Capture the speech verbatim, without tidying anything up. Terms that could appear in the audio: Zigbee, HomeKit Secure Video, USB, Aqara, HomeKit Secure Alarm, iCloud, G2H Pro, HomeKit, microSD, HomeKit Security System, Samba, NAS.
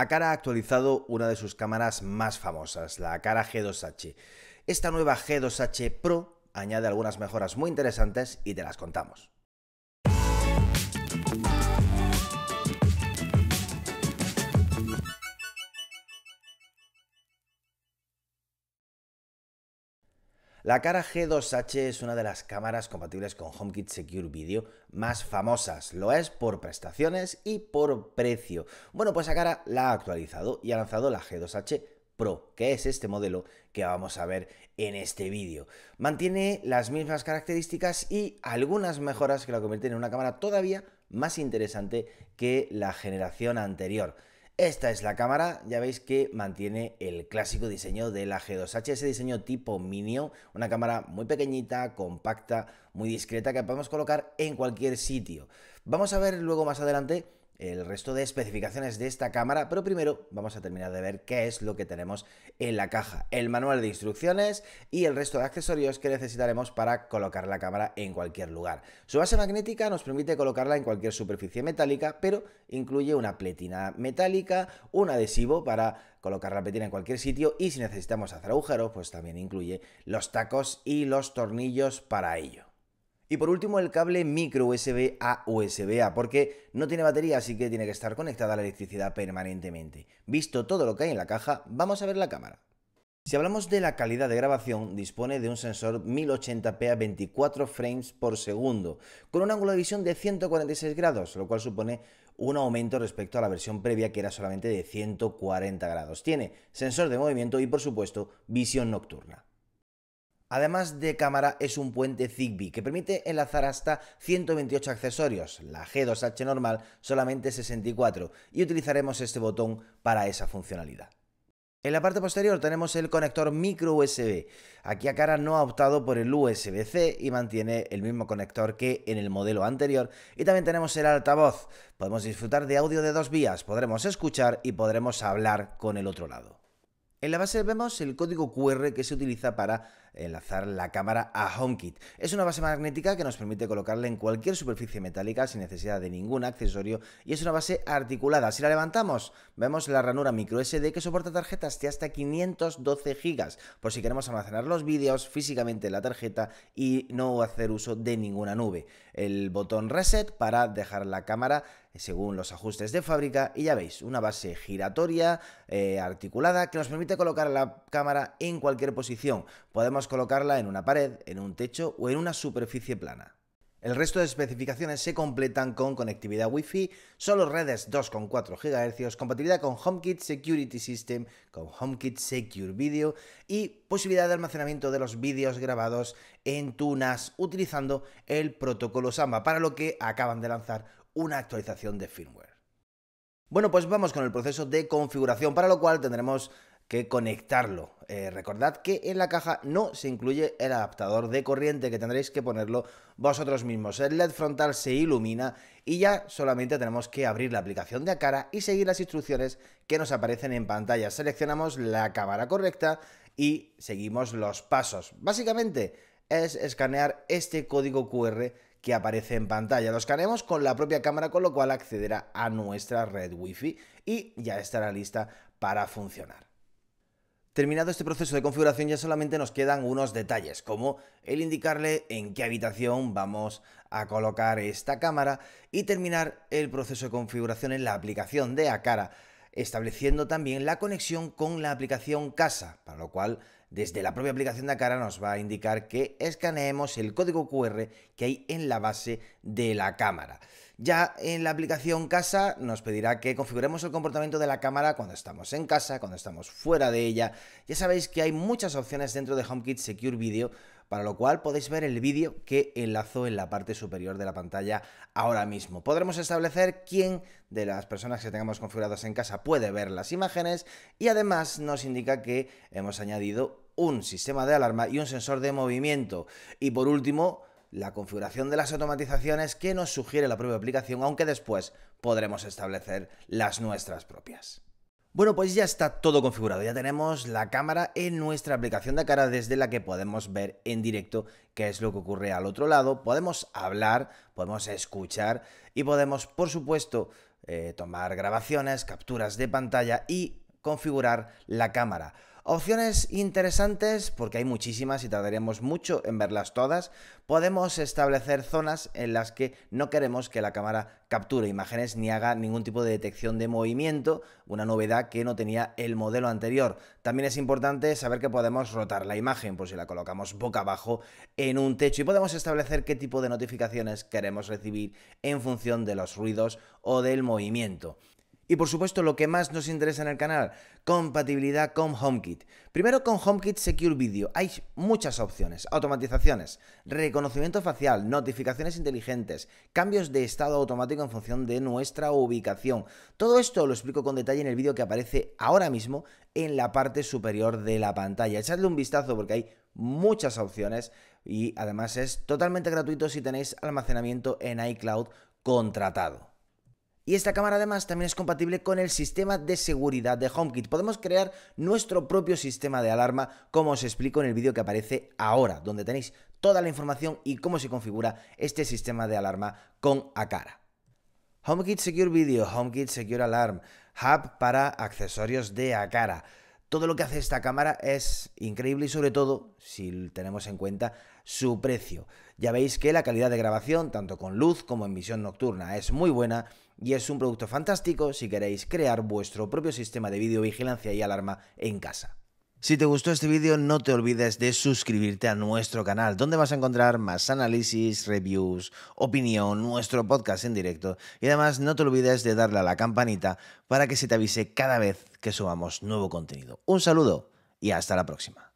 Aqara ha actualizado una de sus cámaras más famosas, la Aqara G dos H. Esta nueva G dos H Pro añade algunas mejoras muy interesantes y te las contamos. La Aqara G dos H es una de las cámaras compatibles con HomeKit Secure Video más famosas. Lo es por prestaciones y por precio. Bueno, pues Aqara la ha actualizado y ha lanzado la G dos H Pro, que es este modelo que vamos a ver en este vídeo. Mantiene las mismas características y algunas mejoras que la convierten en una cámara todavía más interesante que la generación anterior. Esta es la cámara, ya veis que mantiene el clásico diseño de la G dos H, ese diseño tipo Minio, una cámara muy pequeñita, compacta, muy discreta que podemos colocar en cualquier sitio. Vamos a ver luego más adelante el resto de especificaciones de esta cámara, pero primero vamos a terminar de ver qué es lo que tenemos en la caja, el manual de instrucciones y el resto de accesorios que necesitaremos para colocar la cámara en cualquier lugar. Su base magnética nos permite colocarla en cualquier superficie metálica, pero incluye una pletina metálica, un adhesivo para colocar la pletina en cualquier sitio y si necesitamos hacer agujeros, pues también incluye los tacos y los tornillos para ello. Y por último el cable micro U S B a U S B A, porque no tiene batería, así que tiene que estar conectada a la electricidad permanentemente. Visto todo lo que hay en la caja, vamos a ver la cámara. Si hablamos de la calidad de grabación, dispone de un sensor mil ochenta p a veinticuatro frames por segundo, con un ángulo de visión de ciento cuarenta y seis grados, lo cual supone un aumento respecto a la versión previa que era solamente de ciento cuarenta grados. Tiene sensor de movimiento y por supuesto visión nocturna. Además de cámara, es un puente Zigbee que permite enlazar hasta ciento veintiocho accesorios, la G dos H normal solamente sesenta y cuatro, y utilizaremos este botón para esa funcionalidad. En la parte posterior tenemos el conector micro U S B. Aquí Aqara no ha optado por el U S B C y mantiene el mismo conector que en el modelo anterior, y también tenemos el altavoz. Podemos disfrutar de audio de dos vías, podremos escuchar y podremos hablar con el otro lado. En la base vemos el código Q R que se utiliza para enlazar la cámara a HomeKit. Es una base magnética que nos permite colocarla en cualquier superficie metálica sin necesidad de ningún accesorio y es una base articulada. Si la levantamos, vemos la ranura microSD que soporta tarjetas de hasta quinientos doce gigas, por si queremos almacenar los vídeos físicamente en la tarjeta y no hacer uso de ninguna nube. El botón Reset para dejar la cámara según los ajustes de fábrica y ya veis, una base giratoria, eh, articulada, que nos permite colocar la cámara en cualquier posición. Podemos colocarla en una pared, en un techo o en una superficie plana. El resto de especificaciones se completan con conectividad Wi-Fi, solo redes dos coma cuatro gigahercios, compatibilidad con HomeKit Security System, con HomeKit Secure Video y posibilidad de almacenamiento de los vídeos grabados en tu N A S utilizando el protocolo Samba, para lo que acaban de lanzar una actualización de firmware. Bueno, pues vamos con el proceso de configuración, para lo cual tendremos que conectarlo. Eh, recordad que en la caja no se incluye el adaptador de corriente, que tendréis que ponerlo vosotros mismos. El L E D frontal se ilumina y ya solamente tenemos que abrir la aplicación de Aqara y seguir las instrucciones que nos aparecen en pantalla. Seleccionamos la cámara correcta y seguimos los pasos. Básicamente es escanear este código Q R que aparece en pantalla. Lo escaneamos con la propia cámara, con lo cual accederá a nuestra red Wi-Fi y ya estará lista para funcionar. Terminado este proceso de configuración ya solamente nos quedan unos detalles, como el indicarle en qué habitación vamos a colocar esta cámara y terminar el proceso de configuración en la aplicación de Aqara, estableciendo también la conexión con la aplicación Casa, para lo cual desde la propia aplicación de Aqara nos va a indicar que escaneemos el código Q R que hay en la base de la cámara. Ya en la aplicación Casa nos pedirá que configuremos el comportamiento de la cámara cuando estamos en casa, cuando estamos fuera de ella. Ya sabéis que hay muchas opciones dentro de HomeKit Secure Video, para lo cual podéis ver el vídeo que enlazo en la parte superior de la pantalla ahora mismo. Podremos establecer quién de las personas que tengamos configuradas en casa puede ver las imágenes y además nos indica que hemos añadido un sistema de alarma y un sensor de movimiento. Y por último, la configuración de las automatizaciones que nos sugiere la propia aplicación, aunque después podremos establecer las nuestras propias. Bueno, pues ya está todo configurado, ya tenemos la cámara en nuestra aplicación de Aqara desde la que podemos ver en directo qué es lo que ocurre al otro lado, podemos hablar, podemos escuchar y podemos, por supuesto, eh, tomar grabaciones, capturas de pantalla y configurar la cámara. Opciones interesantes, porque hay muchísimas y tardaremos mucho en verlas todas. Podemos establecer zonas en las que no queremos que la cámara capture imágenes ni haga ningún tipo de detección de movimiento, una novedad que no tenía el modelo anterior. También es importante saber que podemos rotar la imagen por si la colocamos boca abajo en un techo, y podemos establecer qué tipo de notificaciones queremos recibir en función de los ruidos o del movimiento. Y por supuesto, lo que más nos interesa en el canal, compatibilidad con HomeKit. Primero, con HomeKit Secure Video hay muchas opciones: automatizaciones, reconocimiento facial, notificaciones inteligentes, cambios de estado automático en función de nuestra ubicación. Todo esto lo explico con detalle en el vídeo que aparece ahora mismo en la parte superior de la pantalla. Echadle un vistazo porque hay muchas opciones y además es totalmente gratuito si tenéis almacenamiento en iCloud contratado. Y esta cámara además también es compatible con el sistema de seguridad de HomeKit. Podemos crear nuestro propio sistema de alarma, como os explico en el vídeo que aparece ahora, donde tenéis toda la información y cómo se configura este sistema de alarma con Aqara. HomeKit Secure Video, HomeKit Secure Alarm, Hub para accesorios de Aqara. Todo lo que hace esta cámara es increíble, y sobre todo si tenemos en cuenta su precio. Ya veis que la calidad de grabación, tanto con luz como en visión nocturna, es muy buena y es un producto fantástico si queréis crear vuestro propio sistema de videovigilancia y alarma en casa. Si te gustó este vídeo, no te olvides de suscribirte a nuestro canal, donde vas a encontrar más análisis, reviews, opinión, nuestro podcast en directo, y además no te olvides de darle a la campanita para que se te avise cada vez que subamos nuevo contenido. Un saludo y hasta la próxima.